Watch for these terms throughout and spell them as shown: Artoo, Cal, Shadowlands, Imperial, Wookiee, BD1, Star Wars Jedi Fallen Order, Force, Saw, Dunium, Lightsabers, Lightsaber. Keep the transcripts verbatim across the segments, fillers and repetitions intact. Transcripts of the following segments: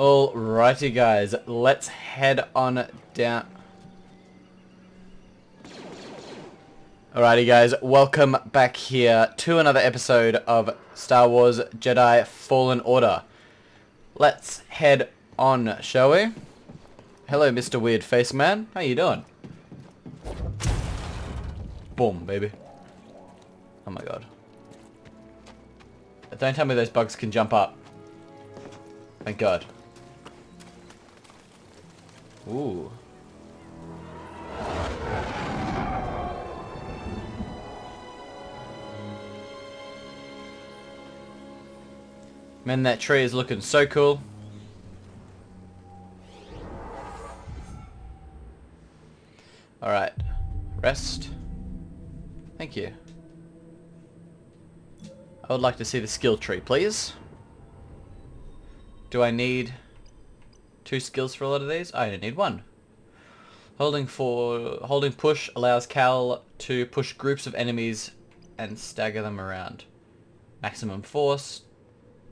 Alrighty guys, let's head on down. Alrighty guys, welcome back here to another episode of Star Wars Jedi Fallen Order. Let's head on, shall we? Hello, Mister Weird Face Man. How you doing? Boom, baby. Oh my god. Don't tell me those bugs can jump up. Thank god. Ooh. Man, that tree is looking so cool. Alright. Rest. Thank you. I would like to see the skill tree, please. Do I need two skills for a lot of these? I only need one. Holding for holding push allows Cal to push groups of enemies and stagger them around. Maximum force,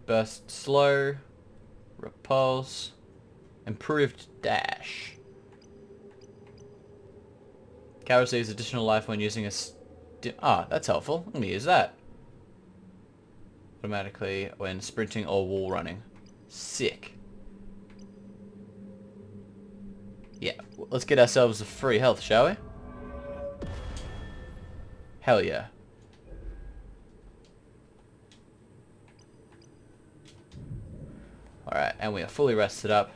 burst slow, repulse, improved dash. Cal receives additional life when using a st- ah, that's helpful. I'm gonna use that. Automatically when sprinting or wall running. Sick. Yeah, let's get ourselves a free health, shall we? Hell yeah. Alright, and we are fully rested up.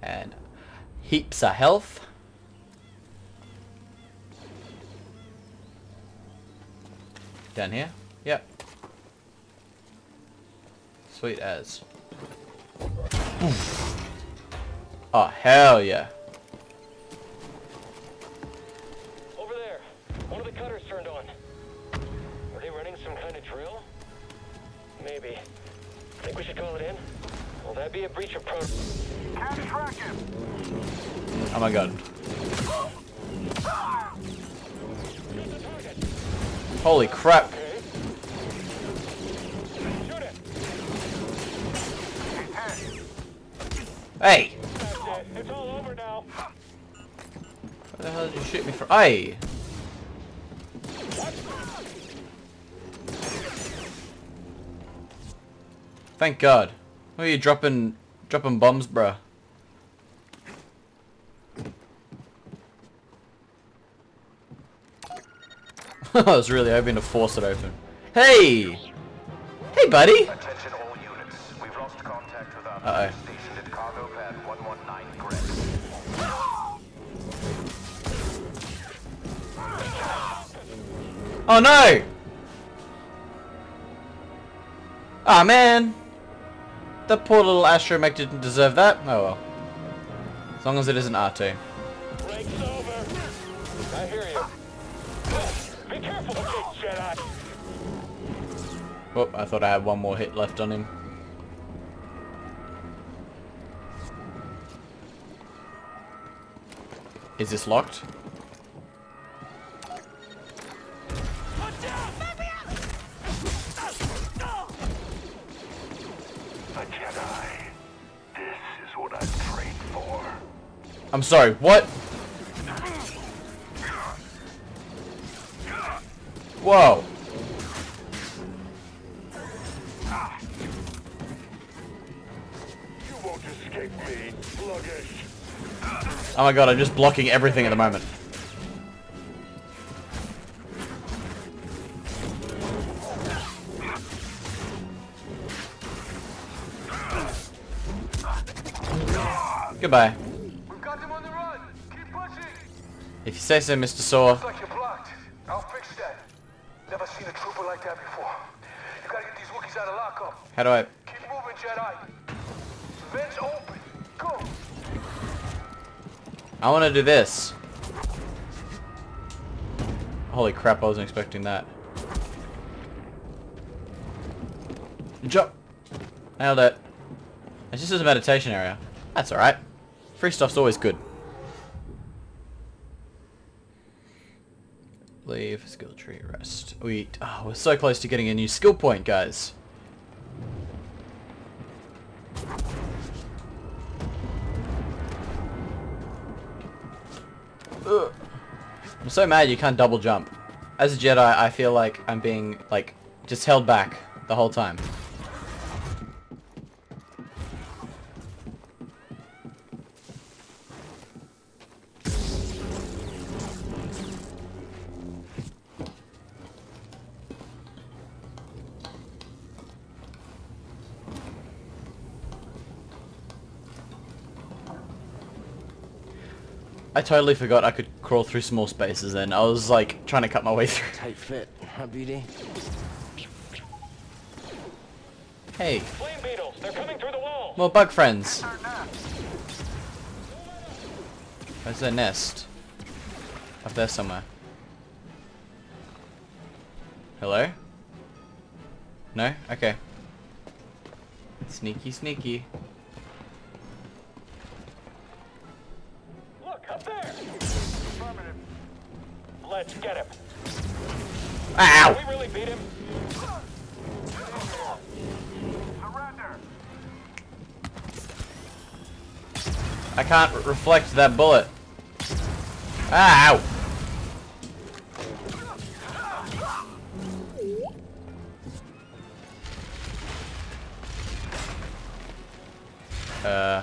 And heaps of health. Down here? Yep. Sweet as. Oof. Oh hell yeah. Over there. One of the cutters turned on. Are they running some kind of drill? Maybe. I think we should call it in. Will that be a breach of protocol? Can't track him. Oh my god. Holy crap. Hey! It's all over now. Where the hell did you shoot me from? Hey! Thank God. Why are you dropping dropping bombs, bruh? I was really hoping to force it open. Hey! Hey, buddy! Uh oh. Oh no! Ah, man! That poor little astromech didn't deserve that. Oh well. As long as it isn't Artoo. Break's over. I hear you. Be careful, big Jedi. Whoop! I thought I had one more hit left on him. Is this locked? I'm sorry, what? Whoa. You won't escape me, sluggish. Oh my god, I'm just blocking everything at the moment. Goodbye. If you say so, Mister Saw. Looks like you're blocked. I'll fix that. Never seen a trooper like that before. You gotta get these Wookiees out of lockup. How do I? Keep moving, Jedi. Vents open. Go. I want to do this. Holy crap! I wasn't expecting that. Jump. Nailed it. It's just a meditation area. That's all right. Free stuff's always good. Leave, skill tree, rest. We, oh, we're so close to getting a new skill point, guys. Ugh. I'm so mad you can't double jump. As a Jedi, I feel like I'm being, like, just held back the whole time. I totally forgot I could crawl through small spaces and I was like trying to cut my way through. Tight fit, huh, B D? Hey. Flame beetles, they're coming through the wall. More bug friends. Where's their nest? Up there somewhere. Hello? No? Okay. Sneaky, sneaky. Let's get him. Ow! Did we really beat him? Surrender. I can't re reflect that bullet. Ow! Uh.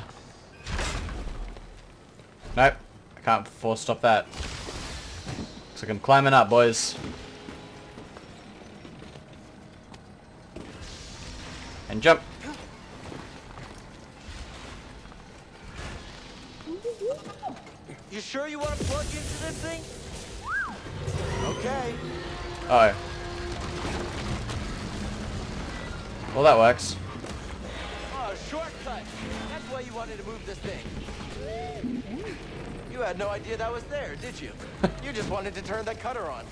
Nope. I can't force stop that. Looks like I'm climbing up, boys. And jump. You sure you want to plug into this thing? Okay. Oh. Well, that works. Oh, shortcut. That's why you wanted to move this thing. You had no idea that was there, did you? You just wanted to turn that cutter on.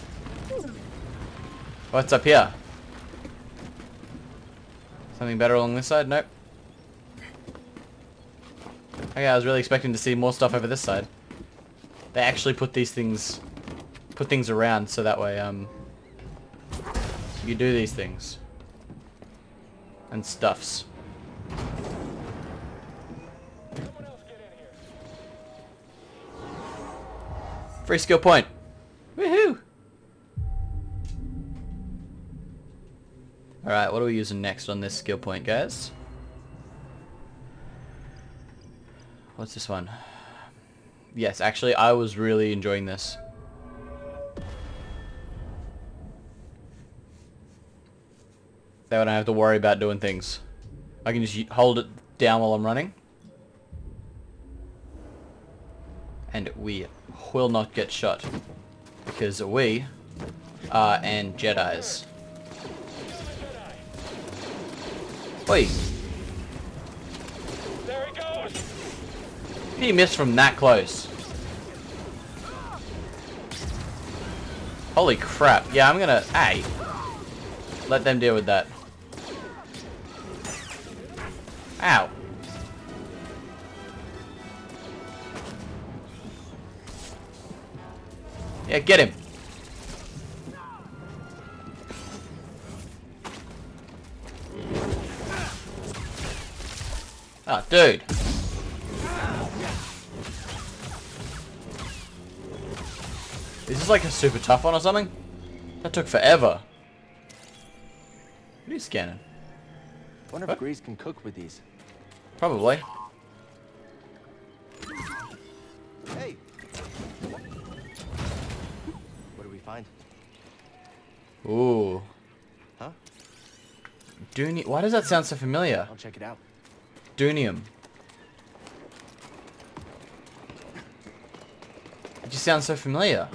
What's up here? Something better along this side? Nope. Okay, I was really expecting to see more stuff over this side. They actually put these things, put things around so that way um, you do these things and stuffs. Free skill point. Woohoo! Alright, what are we using next on this skill point, guys? What's this one? Yes, actually, I was really enjoying this. That way I don't have to worry about doing things. I can just hold it down while I'm running. And we will not get shot because we are and Jedis. Oi! There he goes. He missed from that close. Holy crap! Yeah, I'm gonna hey let them deal with that. Ow! Yeah, get him. Ah, oh, dude. Is this like a super tough one or something? That took forever. What are you scanning? Wonder if Grease can cook with these. Probably. Hey. Ooh. Huh? Dunium. Why does that sound so familiar? I'll check it out. Dunium. It just sounds so familiar.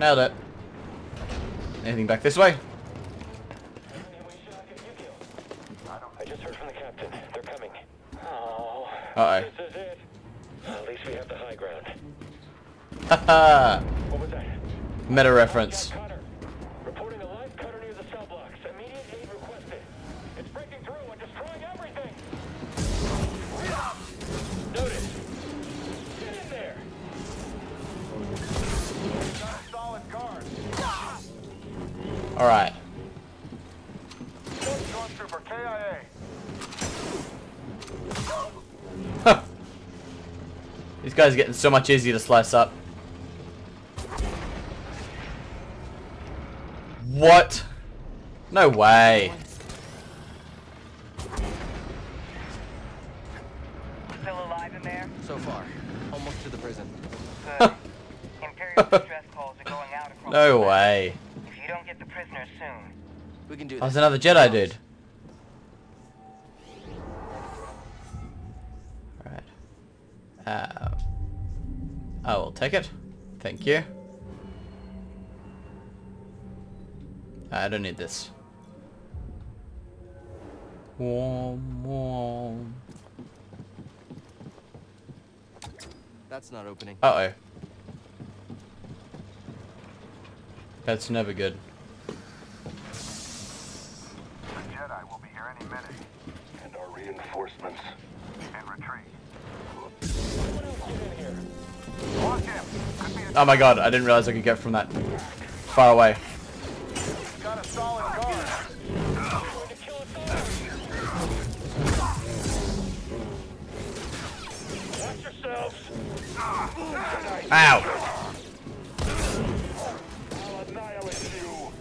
Nailed it. Anything back this way? Uh-oh. This is it. At least we have the high ground. Haha. What was that? Meta reference. Reporting a live cutter near the cell blocks. Immediate aid requested. It's breaking through and destroying everything. Notice. Get in there. Got a solid guard. All right. A I A. These guys are getting so much easier to slice up. What? No way. Still alive in there? So far. Almost to the prison. Good. Imperial distress calls are going out across no the way. If you don't get the prisoner soon, we can do that. That was another Jedi dude. Alright. Uh, I will take it. Thank you. I don't need this. Warm, warm. That's not opening. Uh oh. That's never good. The Jedi will be here any minute. And our reinforcements. And retreat. Oh my god, I didn't realize I could get from that far away. Got a solid guard. Watch yourselves. Ow. I'll annihilate you.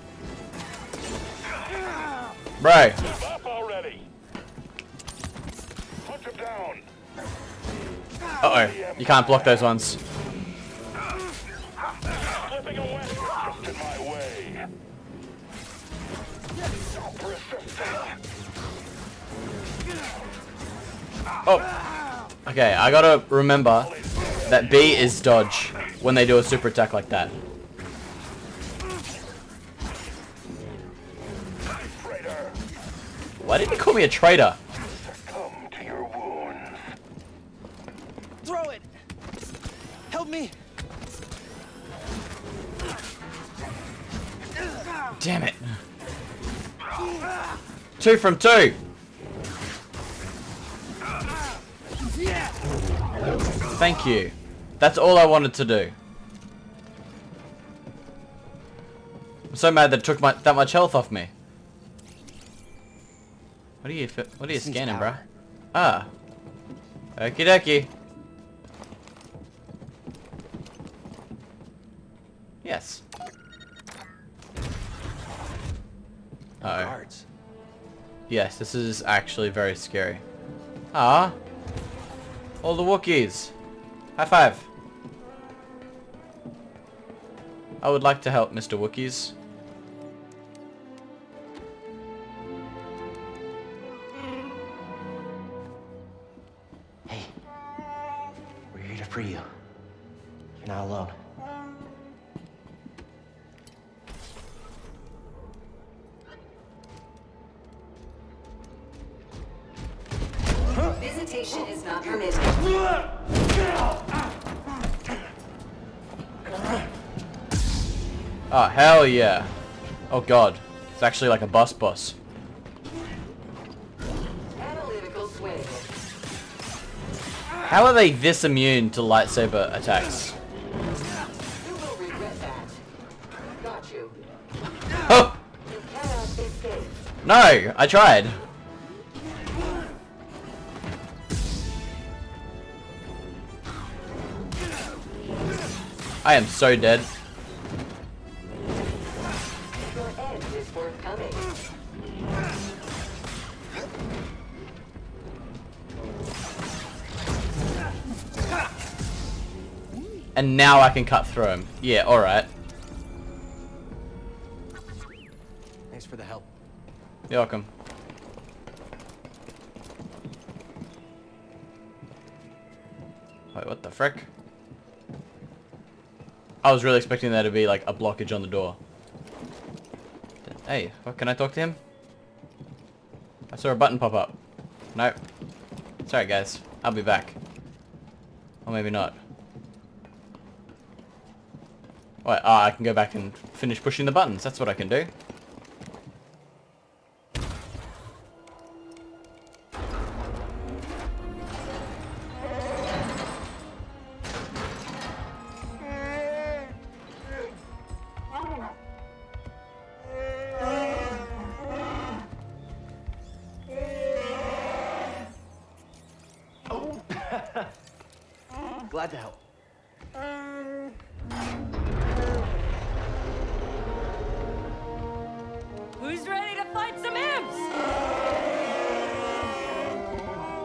Bro. Give up already. Put him down. Uh oh. You can't block those ones. Slipping away. Just in my way. Oh, okay, I gotta remember that B is dodge when they do a super attack like that. Why did he call me a traitor? Succumb to your wounds. Throw it! Help me! Damn it. Two from two. Thank you. That's all I wanted to do. I'm so mad that it took my, that much health off me. What are you? What are you scanning, bruh? Ah. Okie dokie. Yes. Uh oh. Yes, this is actually very scary. Ah, all the Wookiees. High five. I would like to help, Mister Wookiees. Hey, we're here to free you. You're not alone. Visitation is not permitted. Oh, hell yeah. Oh god. It's actually like a bus boss. Analytical swing. How are they this immune to lightsaber attacks? You will regret that. Got you. Oh! You cannot escape. No, I tried. I am so dead. Your end is forthcoming. And now I can cut through him. Yeah, alright. Thanks for the help. You're welcome. Wait, what the frick? I was really expecting there to be like a blockage on the door. Hey, what, can I talk to him? I saw a button pop up. Nope. It's alright guys, I'll be back. Or maybe not. Wait, ah, I can go back and finish pushing the buttons. That's what I can do. Glad to help. Um... Who's ready to fight some imps?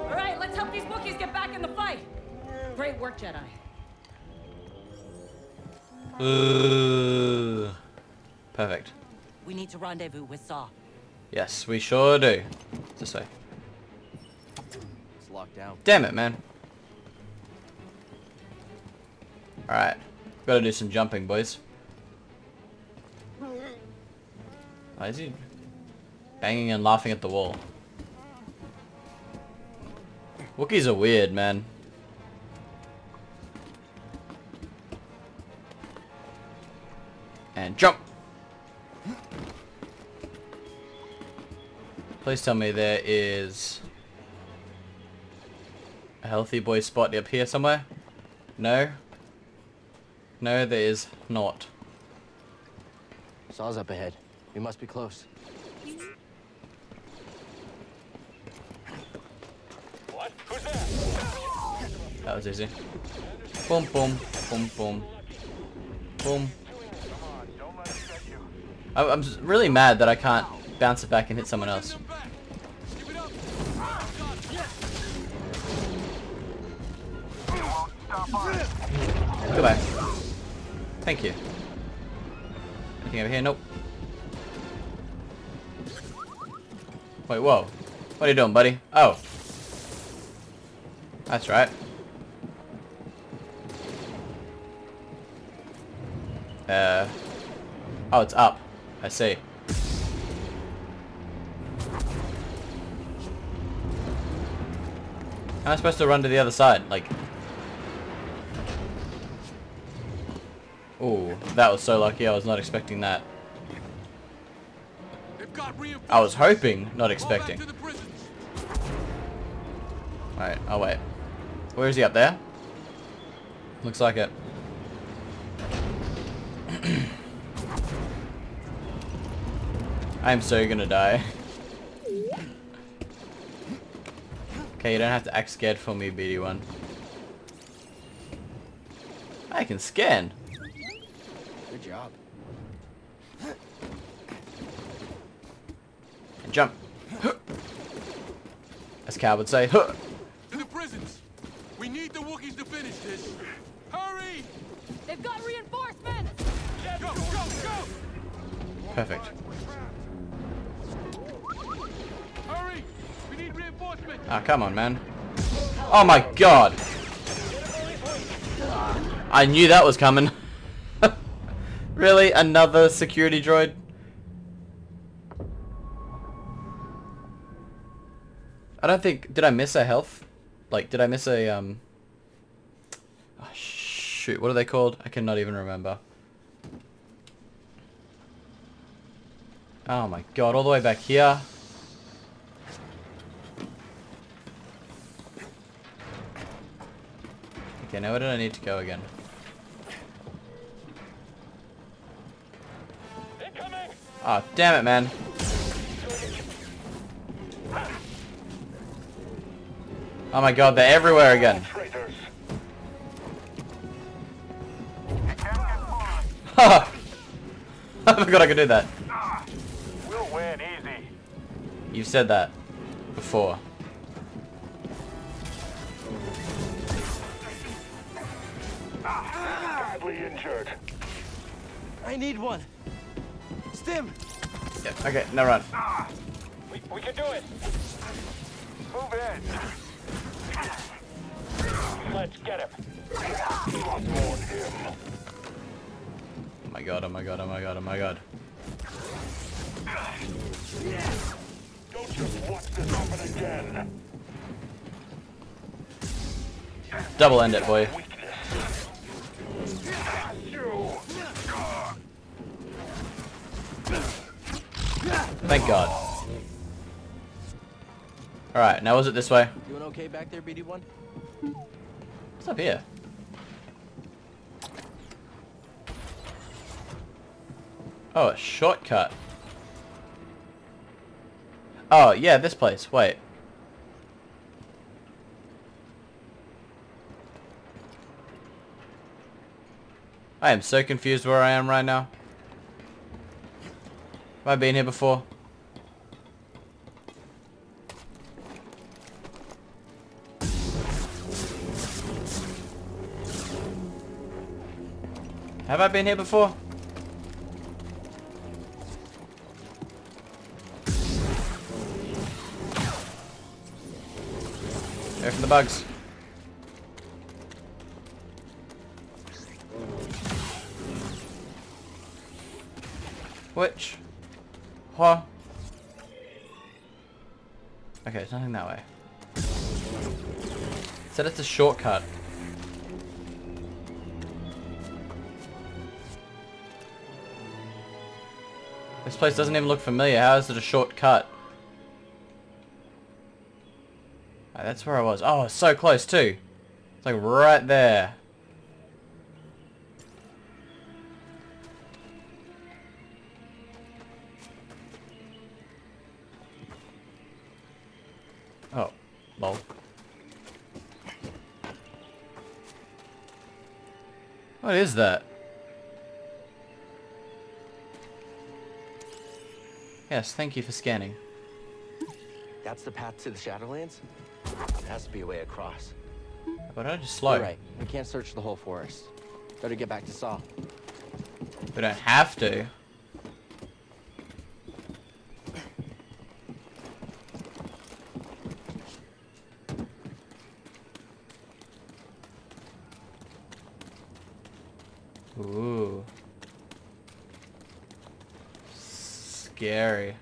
All right, let's help these Wookiees get back in the fight. Great work, Jedi. Uh, perfect. We need to rendezvous with Saw. Yes, we sure do. It's this way. It's locked down. Damn it, man. Alright. Gotta do some jumping, boys. Why is he banging and laughing at the wall? Wookiees are weird, man. And jump! Please tell me there is a healthy boy spot up here somewhere? No? No, there is not. Saw's up ahead. We must be close. What? Who's there? That was easy. Boom, boom, boom, boom. Boom. I, I'm really mad that I can't bounce it back and hit someone else. Go back. Thank you. Anything over here? Nope. Wait, whoa. What are you doing, buddy? Oh. That's right. Uh. Oh, it's up. I see. Am I supposed to run to the other side? Like... Ooh, that was so lucky. I was not expecting that. I was hoping, not expecting. Alright, I'll wait. Where is he? Up there? Looks like it. I am so gonna die. Okay, you don't have to act scared for me, B D one. I can scan. Good job. And jump. As Cal would say. To the prisons. We need the Wookiees to finish this. Hurry! They've got reinforcements. Yeah, go, go, go! Perfect. Hurry! We need reinforcements. Ah, come on, man. Oh my God! I knew that was coming. Really? Another security droid? I don't think... Did I miss a health? Like, did I miss a, um... Oh, shoot, what are they called? I cannot even remember. Oh my God, all the way back here. Okay, now where did I need to go again? Oh, damn it, man. Oh my God, they're everywhere again. I forgot I could do that. We'll win easy. You've said that before. Badly injured. I need one. Stim. Yeah, okay, now run. We, we can do it. Move in. Let's get him. Oh my God, oh my God, oh my God, oh my God. Don't just watch this happen again. Double end it, boy. Thank God. Alright, now was it this way? Doing okay back there, B D one? What's up here? Oh, a shortcut. Oh, yeah, this place. Wait. I am so confused where I am right now. Have I been here before? Have I been here before? Go for the bugs. Which? Huh? Okay, there's nothing that way. So that's a shortcut. This place doesn't even look familiar. How is it a shortcut? Right, that's where I was. Oh, it's so close too. It's like right there. Oh, lol. What is that? Yes, thank you for scanning. That's the path to the Shadowlands? There has to be a way across. But I just slow. You're right. We can't search the whole forest. Better get back to Saw. We don't have to. Ooh. Scary.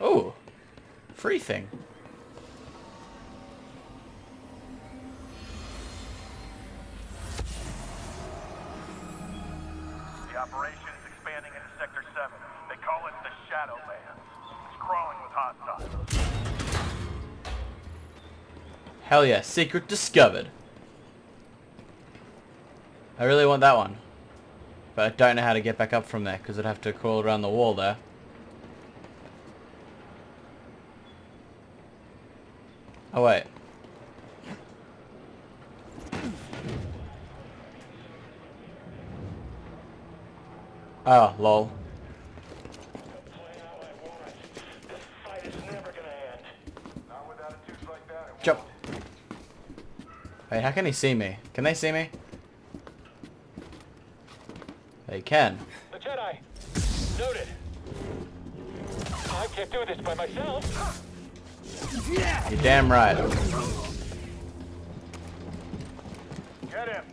Oh, free thing. The operation is expanding into Sector seven. They call it the Shadowlands. It's crawling with hostiles. Hell yeah, secret discovered. I really want that one. But I don't know how to get back up from there because I'd have to crawl around the wall there. Oh wait. Oh, lol. Jump. Wait, how can he see me? Can they see me? They can. The Jedi. Noted. I can't do this by myself. You're damn right. Get him.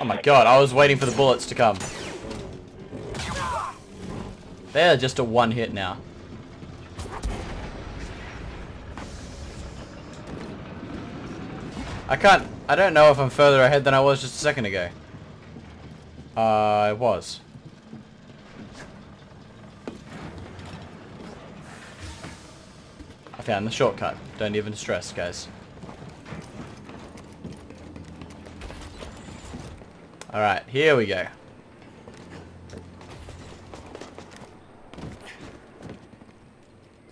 Oh my god, I was waiting for the bullets to come. They're just a one hit now. I can't, I don't know if I'm further ahead than I was just a second ago. Uh, I was. Found the shortcut. Don't even stress, guys. Alright, here we go.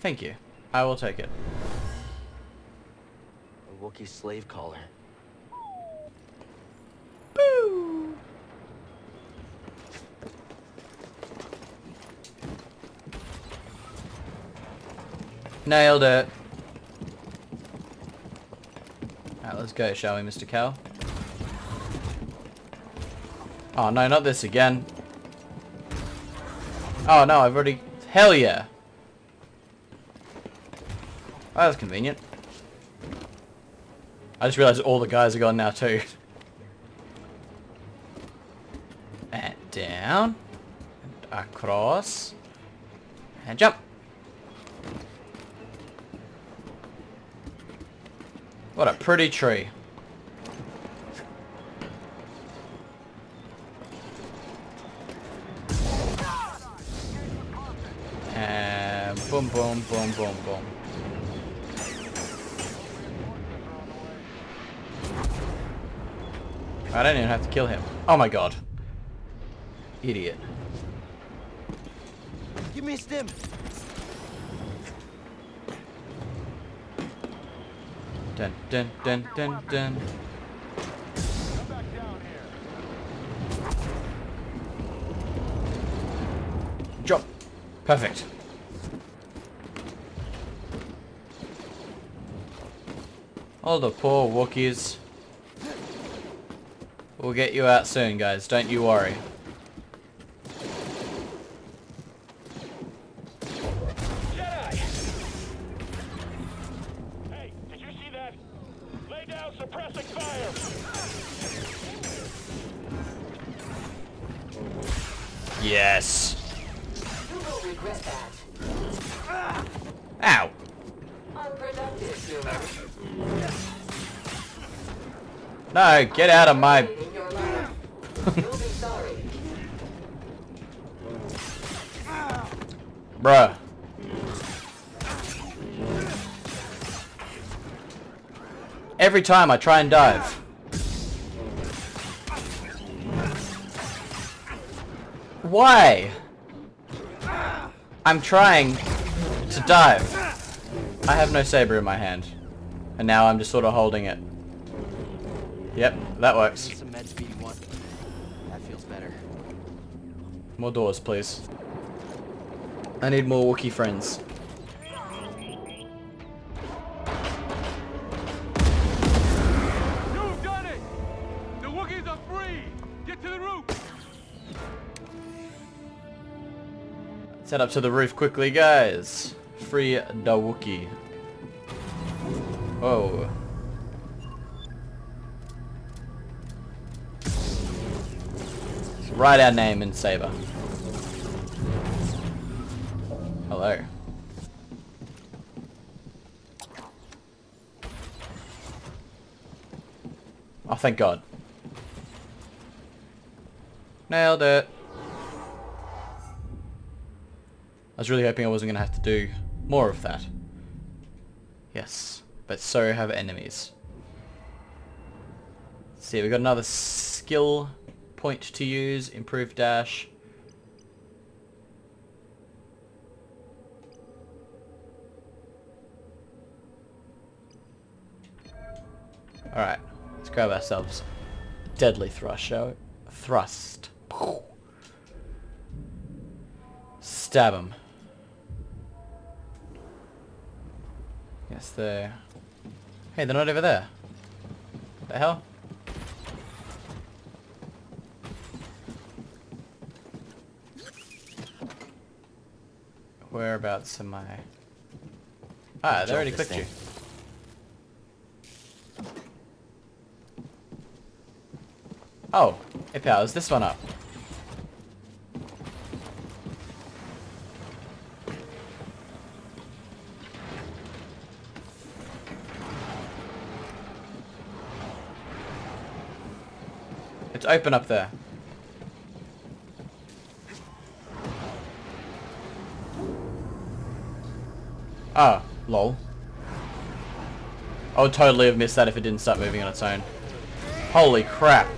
Thank you. I will take it. A Wookiee slave caller. Boo! Nailed it. Alright, let's go, shall we, Mister Cal? Oh no, not this again. Oh no, I've already... Hell yeah! Oh, that was convenient. I just realized all the guys are gone now too. And down. And across. And jump! What a pretty tree. And boom, boom, boom, boom, boom. I don't even have to kill him. Oh my god. Idiot. You missed him. Dun, dun, dun, dun, dun. Come back down here. Perfect. Oh, the poor Wookiees. We'll get you out soon, guys. Don't you worry. Yes. You will regret that. Ow. No, get out of my... Bruh. Every time I try and dive. Why? I'm trying to dive. I have no saber in my hand. And now I'm just sort of holding it. Yep, that works. That feels better. More doors, please. I need more Wookiee friends. You've done it! The Wookiees are free! Get to the roof! Set up to the roof quickly, guys. Free the Wookiee. Whoa. Let's write our name in saber. Hello. Oh, thank God. Nailed it. I was really hoping I wasn't going to have to do more of that. Yes, but so have enemies. Let's see, we've got another skill point to use, improve dash. Alright, let's grab ourselves a deadly thrust, shall we? Thrust. Stab him. Yes, they're... Hey, they're not over there. What the hell? Whereabouts am I? Ah, they already clicked you. Oh, it powers this one up. It's open up there. Ah, lol. I would totally have missed that if it didn't start moving on its own. Holy crap.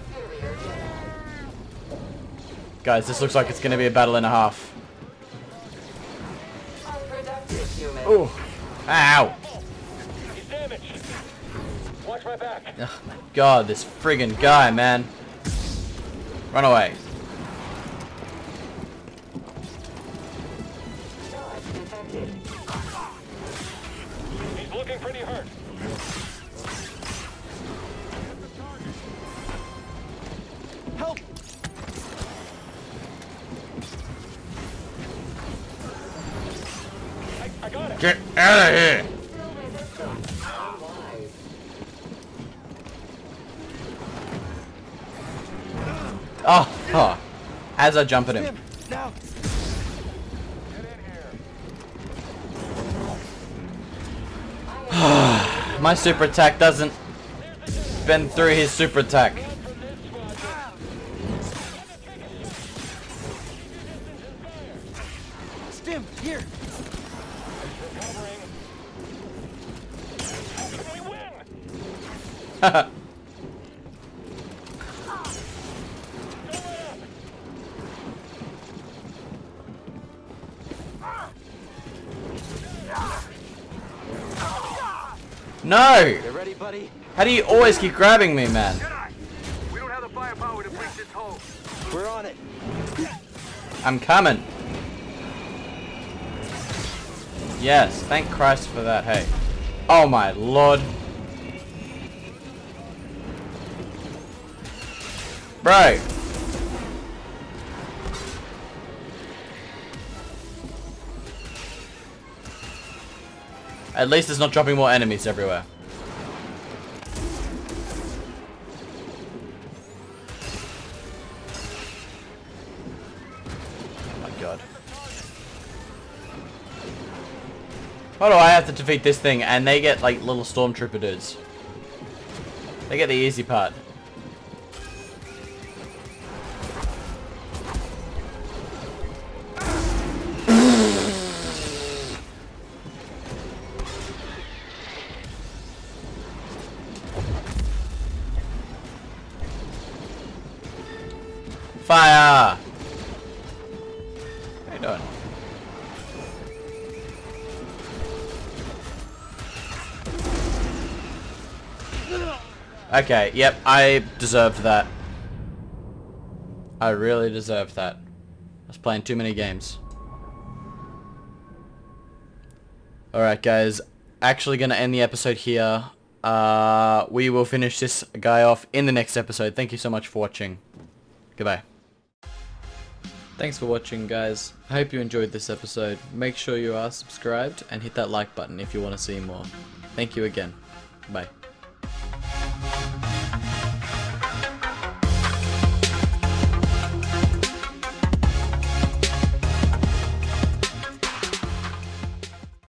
Guys, this looks like it's going to be a battle and a half. Ooh. Ow. Watch my back. Oh my God, this friggin' guy, man. Run away. He's looking pretty hurt. Help! I, I got it. Get out of here! Oh, oh, as I jump at him. My super attack doesn't bend through his super attack. Stim, here. Haha. No! Ready, buddy? How do you always keep grabbing me, man? We don't have the firepower to break this hole. We're on it. I'm coming. Yes, thank Christ for that, hey. Oh my lord. Bro. At least it's not dropping more enemies everywhere. Why do I have to defeat this thing and they get like little stormtrooper dudes? They get the easy part. Fire! How you doing? Okay, yep, I deserved that. I really deserved that. I was playing too many games. Alright guys, actually gonna end the episode here. Uh, we will finish this guy off in the next episode. Thank you so much for watching. Goodbye. Thanks for watching guys. I hope you enjoyed this episode. Make sure you are subscribed and hit that like button if you want to see more. Thank you again. Bye.